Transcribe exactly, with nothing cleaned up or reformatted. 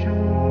you.